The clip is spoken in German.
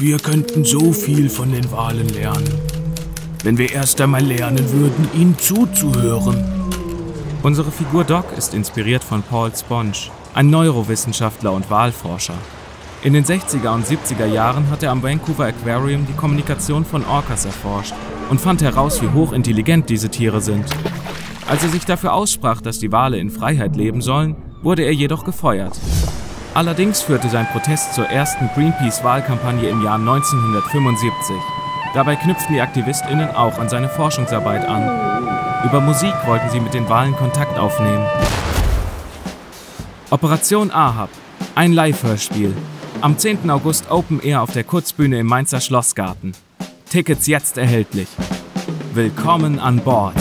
wir könnten so viel von den Walen lernen, wenn wir erst einmal lernen würden, ihnen zuzuhören. Unsere Figur Doc ist inspiriert von Paul Spong, ein Neurowissenschaftler und Walforscher. In den 60er und 70er Jahren hat er am Vancouver Aquarium die Kommunikation von Orcas erforscht und fand heraus, wie hochintelligent diese Tiere sind. Als er sich dafür aussprach, dass die Wale in Freiheit leben sollen, wurde er jedoch gefeuert. Allerdings führte sein Protest zur ersten Greenpeace-Wahlkampagne im Jahr 1975. Dabei knüpften die AktivistInnen auch an seine Forschungsarbeit an. Über Musik wollten sie mit den Walen Kontakt aufnehmen. Operation A.H.A.B., ein Live-Hörspiel. Am 10. August Open Air auf der Kurzbühne im Mainzer Schlossgarten. Tickets jetzt erhältlich. Willkommen an Bord!